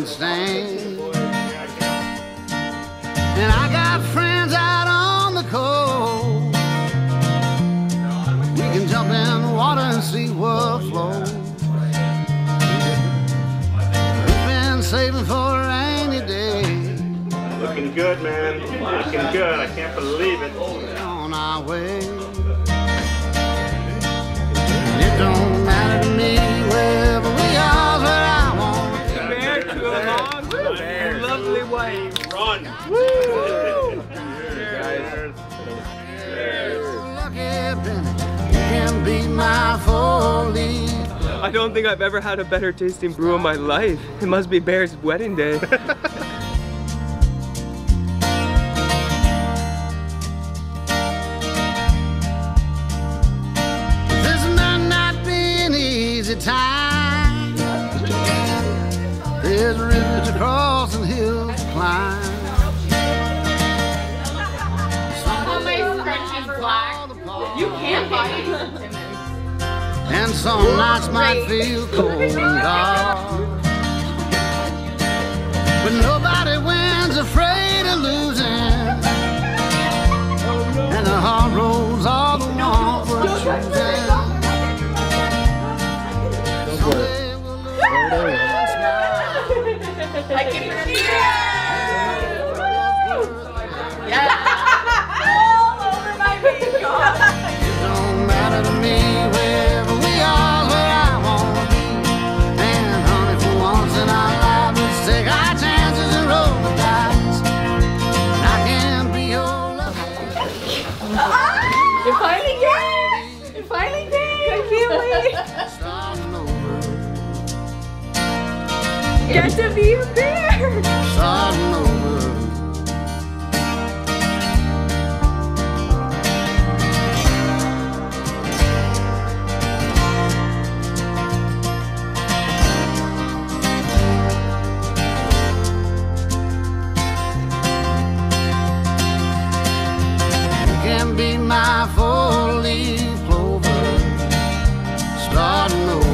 and sing. And I got friends out on the coast. We can jump in the water and see what flows. We've been saving for a rainy day. Looking good, man. Looking good. I can't believe it. We're on our way. It don't matter to me wherever we are, but I want to bear to a long, lovely wave. Run! Woo! Cheers! Cheers! You can be my folly. I don't think I've ever had a better tasting brew in my life. It must be Bear's wedding day. Time. There's rivers to cross and hills to climb. Somebody's French and black. You can't fight. And some nights might feel cold and dark. But nobody wins afraid of losing. And the hard roads are the ones we're choosing. I can hear you! Yeah! All over my face, y'all! It don't matter to me wherever we are, where I wanna be. And honey, for once in our lives, let's take our chances and roll the dice. And I can be your lover. You're finally gay! You're finally gay! I feel it! Get to be a bear! Starting over. You can be my four-leaf clover. Starting over.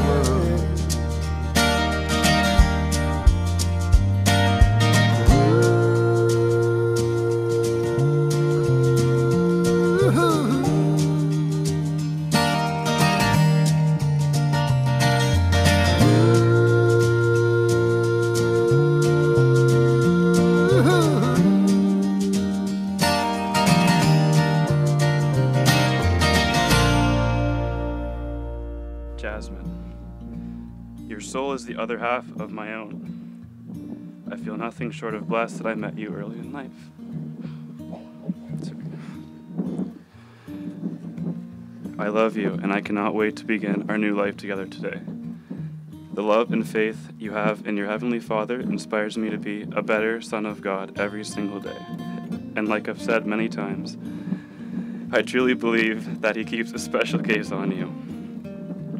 Jasmine, your soul is the other half of my own. I feel nothing short of blessed that I met you early in life. I love you, and I cannot wait to begin our new life together today. The love and faith you have in your Heavenly Father inspires me to be a better son of God every single day. And like I've said many times, I truly believe that He keeps a special gaze on you.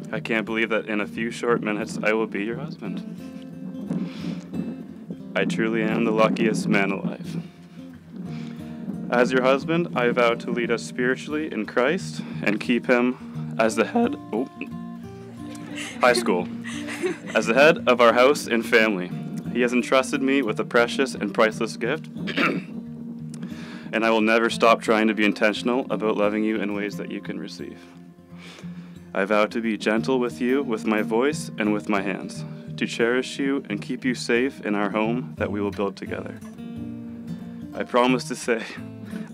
I can't believe that in a few short minutes I will be your husband. I truly am the luckiest man alive. As your husband, I vow to lead us spiritually in Christ and keep him as the head as the head of our house and family. He has entrusted me with a precious and priceless gift, and I will never stop trying to be intentional about loving you in ways that you can receive. I vow to be gentle with you, with my voice and with my hands, to cherish you and keep you safe in our home that we will build together. I promise to say,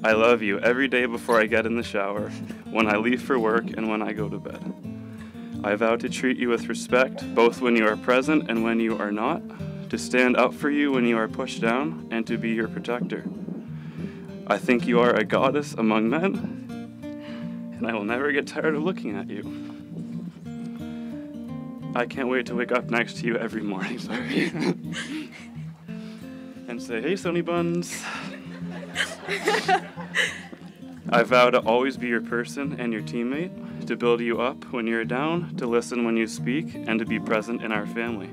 I love you every day before I get in the shower, when I leave for work and when I go to bed. I vow to treat you with respect, both when you are present and when you are not, to stand up for you when you are pushed down, and to be your protector. I think you are a goddess among men, and I will never get tired of looking at you. I can't wait to wake up next to you every morning, sorry. And say, hey, Sonny Buns. I vow to always be your person and your teammate, to build you up when you're down, to listen when you speak, and to be present in our family.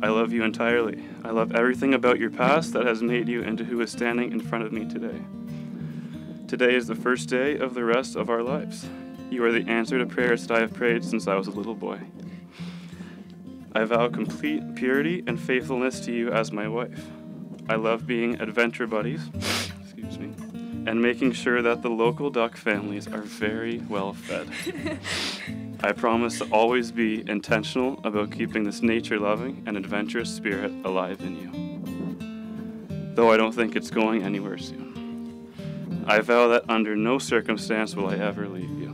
I love you entirely. I love everything about your past that has made you into who is standing in front of me today. Today is the first day of the rest of our lives. You are the answer to prayers that I have prayed since I was a little boy. I vow complete purity and faithfulness to you as my wife. I love being adventure buddies, excuse me, and making sure that the local duck families are very well fed. I promise to always be intentional about keeping this nature-loving and adventurous spirit alive in you, though I don't think it's going anywhere soon. I vow that under no circumstance will I ever leave you.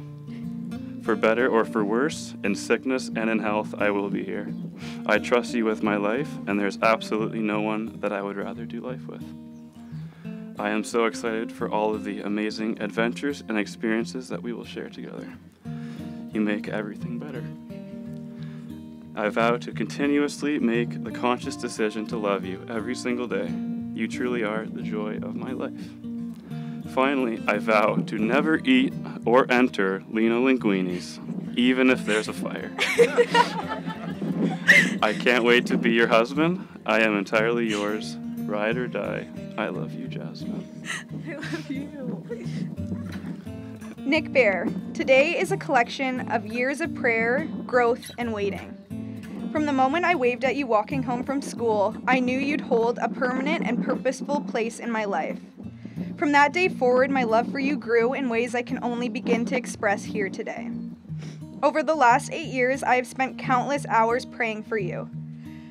For better or for worse, in sickness and in health, I will be here. I trust you with my life, and there's absolutely no one that I would rather do life with. I am so excited for all of the amazing adventures and experiences that we will share together. You make everything better. I vow to continuously make the conscious decision to love you every single day. You truly are the joy of my life. Finally, I vow to never eat or enter Lino Linguini's, even if there's a fire. I can't wait to be your husband. I am entirely yours. Ride or die. I love you, Jasmine. I love you. Nick Bear. Today is a collection of years of prayer, growth, and waiting. From the moment I waved at you walking home from school, I knew you'd hold a permanent and purposeful place in my life. From that day forward, my love for you grew in ways I can only begin to express here today. Over the last 8 years, I have spent countless hours praying for you.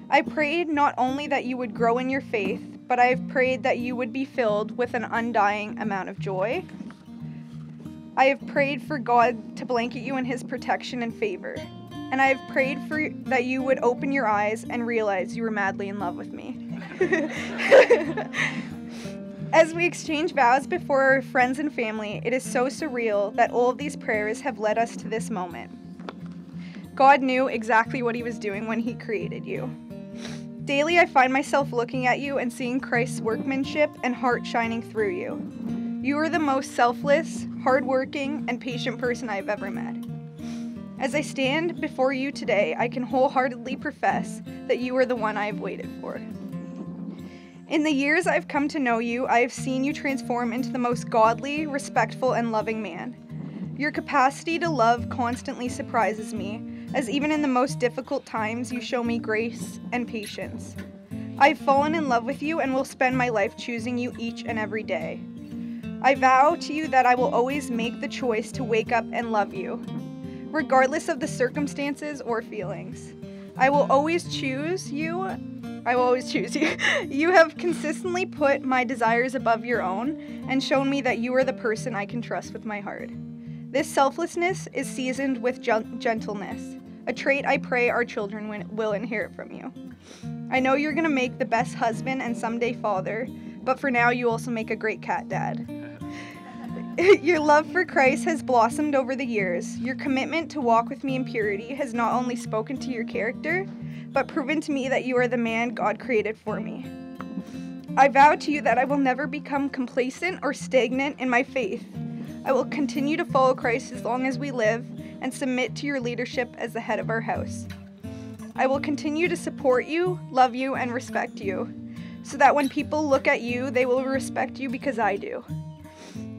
I prayed not only that you would grow in your faith, but I have prayed that you would be filled with an undying amount of joy. I have prayed for God to blanket you in his protection and favor. And I have prayed for that you would open your eyes and realize you were madly in love with me. As we exchange vows before our friends and family, it is so surreal that all of these prayers have led us to this moment. God knew exactly what he was doing when he created you. Daily, I find myself looking at you and seeing Christ's workmanship and heart shining through you. You are the most selfless, hardworking, and patient person I've ever met. As I stand before you today, I can wholeheartedly profess that you are the one I have waited for. In the years I've come to know you, I have seen you transform into the most godly, respectful, and loving man. Your capacity to love constantly surprises me, as even in the most difficult times, you show me grace and patience. I've fallen in love with you and will spend my life choosing you each and every day. I vow to you that I will always make the choice to wake up and love you, regardless of the circumstances or feelings. I will always choose you. I will always choose you. You have consistently put my desires above your own and shown me that you are the person I can trust with my heart. This selflessness is seasoned with gentleness, a trait I pray our children will inherit from you. I know you're going to make the best husband and someday father, but for now you also make a great cat dad. Your love for Christ has blossomed over the years. Your commitment to walk with me in purity has not only spoken to your character, but proven to me that you are the man God created for me. I vow to you that I will never become complacent or stagnant in my faith. I will continue to follow Christ as long as we live and submit to your leadership as the head of our house. I will continue to support you, love you, and respect you, so that when people look at you, they will respect you because I do.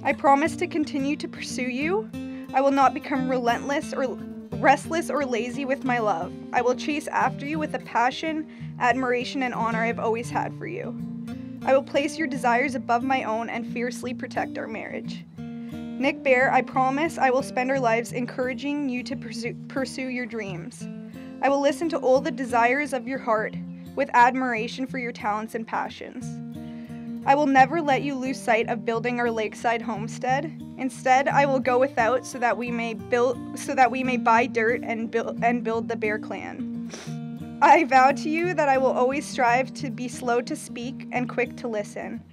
I promise to continue to pursue you. I will not become restless or lazy with my love. I will chase after you with the passion, admiration, and honor I've always had for you. I will place your desires above my own and fiercely protect our marriage. Nick Bear, I promise I will spend our lives encouraging you to pursue your dreams. I will listen to all the desires of your heart with admiration for your talents and passions. I will never let you lose sight of building our lakeside homestead. Instead, I will go without so that we may buy dirt and build the Bear Clan. I vow to you that I will always strive to be slow to speak and quick to listen.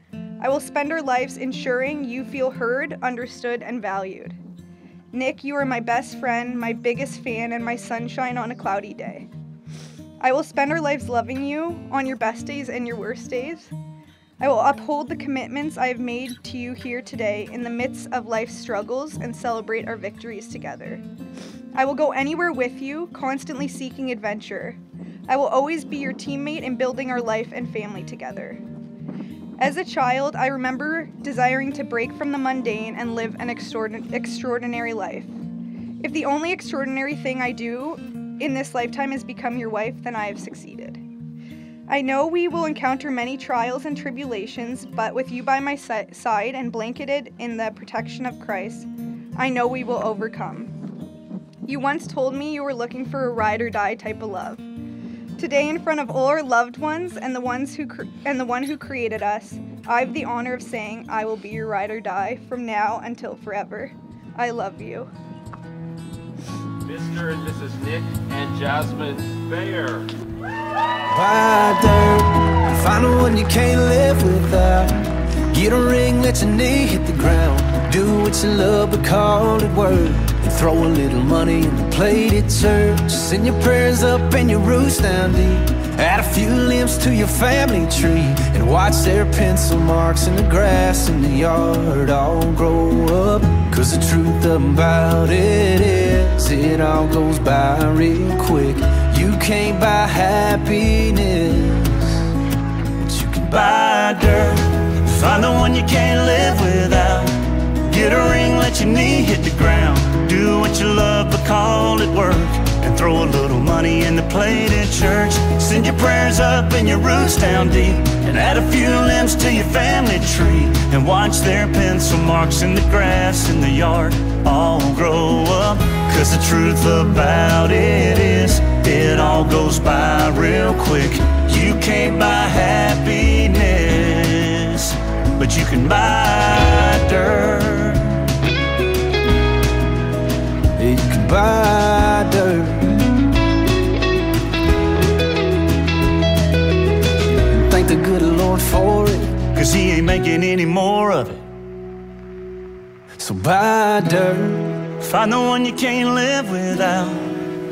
I will spend our lives ensuring you feel heard, understood, and valued. Nick, you are my best friend, my biggest fan, and my sunshine on a cloudy day. I will spend our lives loving you on your best days and your worst days. I will uphold the commitments I have made to you here today in the midst of life's struggles and celebrate our victories together. I will go anywhere with you, constantly seeking adventure. I will always be your teammate in building our life and family together. As a child, I remember desiring to break from the mundane and live an extraordinary life. If the only extraordinary thing I do in this lifetime has become your wife, then I have succeeded. I know we will encounter many trials and tribulations, but with you by my side and blanketed in the protection of Christ, I know we will overcome. You once told me you were looking for a ride or die type of love. Today, in front of all our loved ones and the one who created us, I have the honor of saying I will be your ride or die from now until forever. I love you. Mr. and Mrs. Nick and Jasmine Bear. Why don't find the one you can't live without? Get a ring, let your knee hit the ground. Do what you love, but call it work. And throw a little money in the plate at church. Send your prayers up and your roots down deep. Add a few limbs to your family tree. And watch their pencil marks in the grass in the yard all grow up. Cause the truth about it is, it all goes by real quick. You can't buy happiness, but you can buy dirt. Find the one you can't live without. Get a ring, let your knee hit the ground. Do what you love, but call it work. And throw a little money in the plate at church. Send your prayers up and your roots down deep. And add a few limbs to your family tree. And watch their pencil marks in the grass in the yard all grow up. Cause the truth about it is, it all goes by real quick. You can't buy happiness, but you can buy dirt. You can buy dirt. Thank the good Lord for it, cause he ain't making any more of it. So buy dirt. Find the one you can't live without.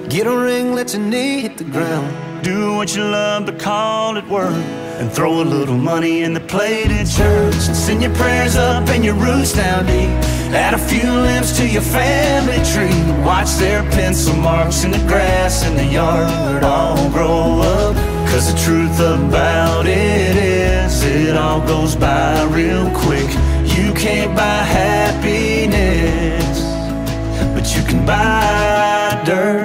Get a ring, let your knee hit the ground. Do what you love, but call it work. And throw a little money in the plate at church. Send your prayers up and your roots down deep. Add a few limbs to your family tree. Watch their pencil marks in the grass in the yard all grow up. Cause the truth about it is, it all goes by real quick. You can't buy happiness, but you can buy dirt.